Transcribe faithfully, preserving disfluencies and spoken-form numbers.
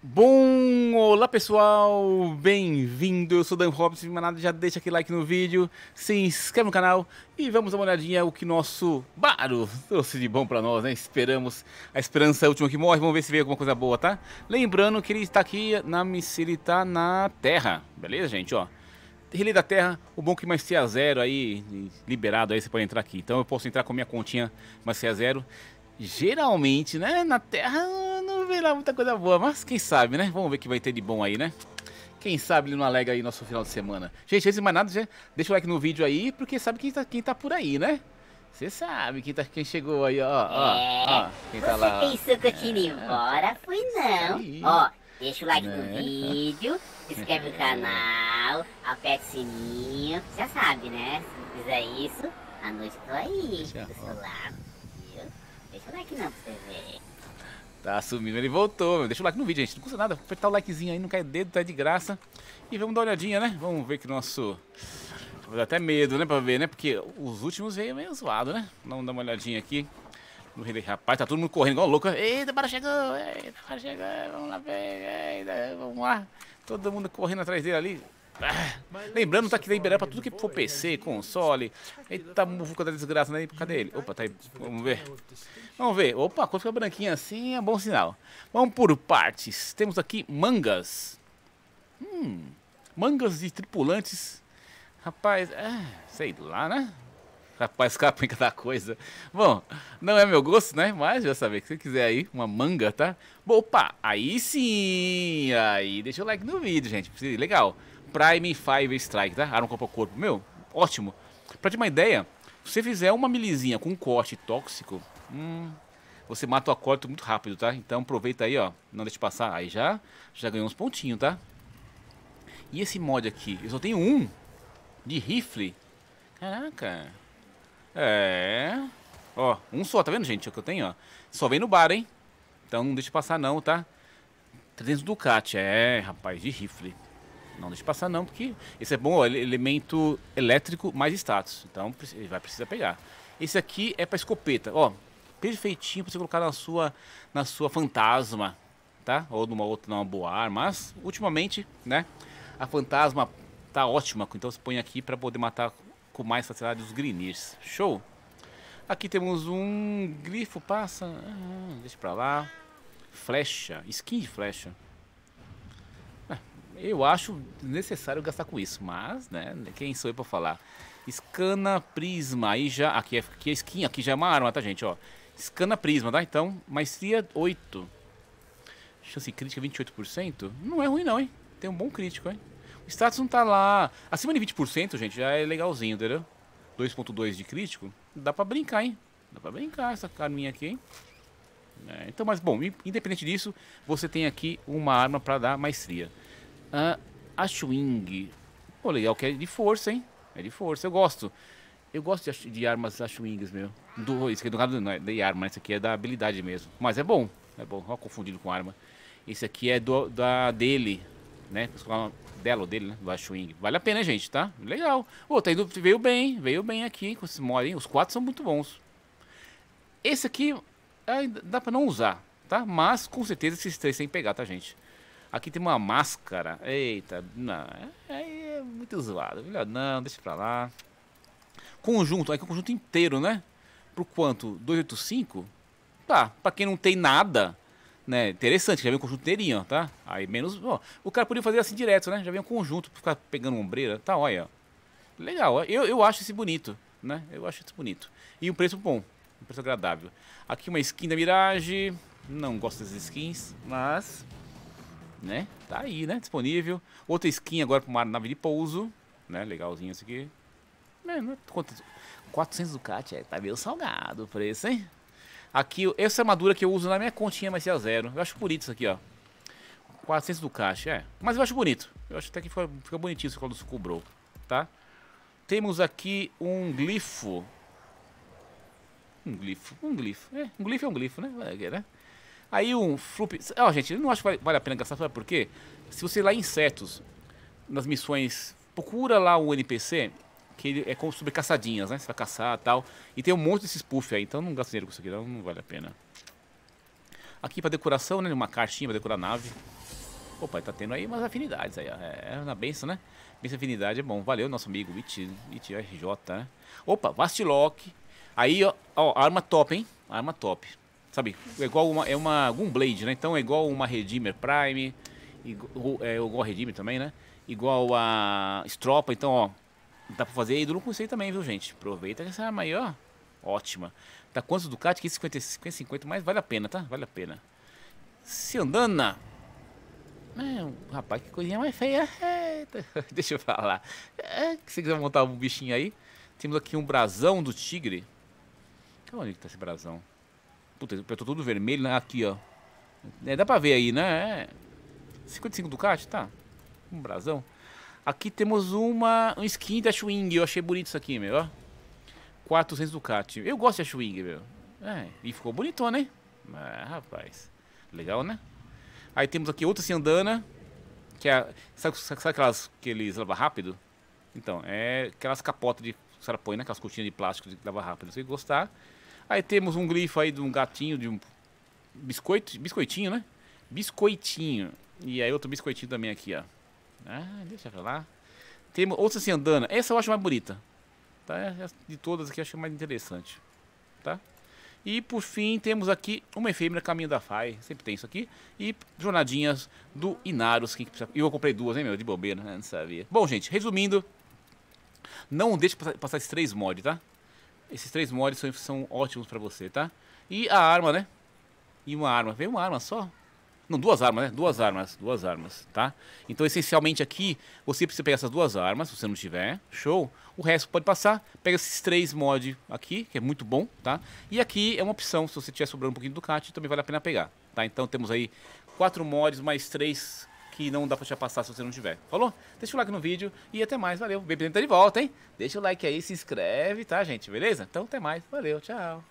Bom, olá pessoal, bem-vindo, eu sou Dan Robson, mas nada, já deixa aquele like no vídeo, se inscreve no canal e vamos dar uma olhadinha o que nosso Baro trouxe de bom pra nós, né? Esperamos, a esperança é a última que morre, vamos ver se veio alguma coisa boa, tá? Lembrando que ele está aqui, na, ele tá na Terra, beleza gente, ó? Relay da Terra, o bom que mais C a zero aí, liberado aí, você pode entrar aqui, então eu posso entrar com a minha continha mais C a zero. Geralmente, né, na Terra não vem lá muita coisa boa, mas quem sabe, né? Vamos ver o que vai ter de bom aí, né? Quem sabe ele não alega aí nosso final de semana. Gente, antes de mais nada, já deixa o like no vídeo aí, porque sabe quem tá, quem tá por aí, né? Você sabe quem, tá, quem chegou aí, ó, ó, é, ó. Quem tá lá, ó. Você pensou que eu tinha ido embora? Fui não. Sim. Ó, deixa o like é. no vídeo, se inscreve no canal, aperta o sininho. Já sabe, né? Se fizer isso, à noite eu tô aí, do seu lado. Deixa o like não pra você ver. Tá sumindo, ele voltou, meu. Deixa o like no vídeo, gente. Não custa nada. Apertar o likezinho aí, não cai dedo, tá de graça. E vamos dar uma olhadinha, né? Vamos ver que nosso... Vou dar até medo, né? Pra ver, né? Porque os últimos veio meio zoado, né? Vamos dar uma olhadinha aqui. Rapaz, tá todo mundo correndo igual louco. Eita, Baro chegou! Eita, Baro chegou! Vamos lá, eita, vamos lá. Todo mundo correndo atrás dele ali. Ah, lembrando, tá aqui liberado pra tudo que for P C, console. Eita, muvuca da desgraça, né? Cadê ele? Opa, tá aí. Vamos ver. Vamos ver. Opa, quando fica branquinha assim é bom sinal. Vamos por partes. Temos aqui mangas. Hum, mangas de tripulantes. Rapaz, ah, sei lá, né? Rapaz, capa em cada coisa. Bom, não é meu gosto, né? Mas já sabe, se você quiser aí, uma manga, tá? Bom, opa, aí sim. Aí, deixa o like no vídeo, gente. Legal. Prime Five Strike, tá? Arma corpo a corpo. Meu, ótimo. Pra ter uma ideia, se você fizer uma milizinha com um corte tóxico, hum, você mata o acordo muito rápido, tá? Então aproveita aí, ó. Não deixa passar. Aí já, já ganhou uns pontinhos, tá? E esse mod aqui? Eu só tenho um de rifle. Caraca. É. Ó, um só, tá vendo, gente? É o que eu tenho, ó. Só vem no bar, hein? Então não deixa passar não, tá? trezentos Ducati. É, rapaz, de rifle. Não deixa passar não, porque esse é bom, ó, elemento elétrico mais status, então ele vai precisar pegar. Esse aqui é para escopeta, ó, perfeitinho para você colocar na sua, na sua fantasma, tá? Ou numa outra, numa boa arma, mas ultimamente, né, a fantasma tá ótima, então você põe aqui para poder matar com mais facilidade os griniers, show? Aqui temos um grifo, passa, ah, deixa para lá, flecha, skin de flecha. Eu acho necessário gastar com isso, mas, né, quem sou eu pra falar? Scana Prisma, aí já, aqui é, aqui é skin, aqui já é uma arma, tá gente, ó. Scana Prisma, tá? Então, maestria oito. Chance crítica vinte e oito por cento, não é ruim não, hein? Tem um bom crítico, hein? O status não tá lá, acima de vinte por cento, gente, já é legalzinho, entendeu? dois ponto dois de crítico, dá pra brincar, hein? Dá pra brincar essa carminha aqui, hein? É, então, mas bom, independente disso, você tem aqui uma arma pra dar maestria. Uh, Ashwing. Pô, legal que é de força, hein? É de força, eu gosto. Eu gosto de, de armas Ashwings, meu. Do, isso aqui do caso não é de arma, esse aqui é da habilidade mesmo. Mas é bom, é bom. Ó, confundido com arma. Esse aqui é do, da dele, né? Dela ou dele, né? Do Ashwing. Vale a pena, gente, tá? Legal. Ô, tá indo, veio bem, veio bem aqui com esses mod, hein? Os quatro são muito bons. Esse aqui é, dá pra não usar, tá? Mas com certeza esses três tem que pegar, tá, gente? Aqui tem uma máscara. Eita, não. É, é muito zoado. Melhor não, deixa pra lá. Conjunto, aqui é o conjunto inteiro, né? Por quanto? duzentos e oitenta e cinco? Tá, pra quem não tem nada, né? Interessante, já vem um conjunto inteirinho, tá? Aí menos. Ó, o cara podia fazer assim direto, né? Já vem um conjunto pra ficar pegando ombreira. Tá, olha. Legal, eu, eu acho esse bonito, né? Eu acho isso bonito. E um preço bom, um preço agradável. Aqui uma skin da Mirage. Não gosto das skins, mas. Né? Tá aí, né? Disponível. Outra skin agora para uma nave de pouso, né? Legalzinho isso aqui. quatrocentos Ducati, é, tá meio salgado o preço, hein? Aqui, essa armadura que eu uso na minha continha, mas é a zero. Eu acho bonito isso aqui, ó. quatrocentos Ducati, é. Mas eu acho bonito. Eu acho até que fica, fica bonitinho isso quando se cobrou, tá? Temos aqui um glifo. Um glifo, um glifo. É, um glifo é um glifo, né? Aí um flup... Ó, oh, gente, eu não acho que vale a pena gastar, sabe por quê? Se você ir lá em Cetus, nas missões, procura lá o N P C, que ele é como sobre caçadinhas, né? Você vai caçar e tal. E tem um monte desses puff aí, então não gasta dinheiro com isso aqui, não, não vale a pena. Aqui pra decoração, né? Uma caixinha pra decorar a nave. Opa, tá tendo aí umas afinidades aí, é, na benção, né? Benção afinidade é bom. Valeu, nosso amigo It, It R J, né? Opa, Vastilock. Aí, ó, ó, arma top, hein? Arma top. Sabe, é igual uma, é uma Gunblade, né? Então é igual uma Redeemer Prime, igual, é igual a Redeemer também, né? Igual a Stropa, então, ó, dá pra fazer ídolo com isso aí também, viu, gente? Aproveita essa arma aí, ó. Ótima. Tá quantos Ducati? quinhentos e cinquenta, mas vale a pena, tá? Vale a pena. Ciandana. É, rapaz, que coisinha mais feia. Eita, deixa eu falar. É, se você quiser montar um bichinho aí, temos aqui um brasão do tigre. Onde que tá esse brasão? Puta, eu tô todo vermelho, né? Aqui, ó. É, dá pra ver aí, né? É. cinquenta e cinco Ducati, tá? Um brasão. Aqui temos uma um skin da Ashwing. Eu achei bonito isso aqui, meu, ó. quatrocentos Ducati. Eu gosto de Ashwing, meu. É, e ficou bonitona, hein? Ah, rapaz. Legal, né? Aí temos aqui outra Ciandana, que é... Sabe, sabe aquelas que eles lavam rápido? Então, é aquelas capotas de... Os caras põem, né? Aquelas cortinas de plástico de lavar rápido. Se você gostar. Aí temos um glifo aí de um gatinho, de um... Biscoito... Biscoitinho, né? Biscoitinho. E aí outro biscoitinho também aqui, ó. Ah, deixa pra lá. Temos outra Ciandana. Essa eu acho mais bonita. Tá? De todas aqui eu acho mais interessante. Tá? E por fim temos aqui uma efêmera Caminho da Fai, sempre tem isso aqui. E jornadinhas do Inaros que eu comprei duas, hein, meu, de bobeira, né? Não sabia. Bom, gente, resumindo, não deixe passar esses três mods, tá? Esses três mods são, são ótimos pra você, tá? E a arma, né? E uma arma, veio uma arma só? Não, duas armas, né? Duas armas, duas armas, tá? Então, essencialmente aqui, você precisa pegar essas duas armas, se você não tiver, show. O resto pode passar, pega esses três mods aqui, que é muito bom, tá? E aqui é uma opção, se você tiver sobrando um pouquinho de Ducati, também vale a pena pegar, tá? Então, temos aí quatro mods mais três que não dá pra te passar se você não tiver. Falou? Deixa o like no vídeo e até mais, valeu. O B P M tá de volta, hein? Deixa o like aí, se inscreve, tá, gente? Beleza? Então, até mais, valeu, tchau.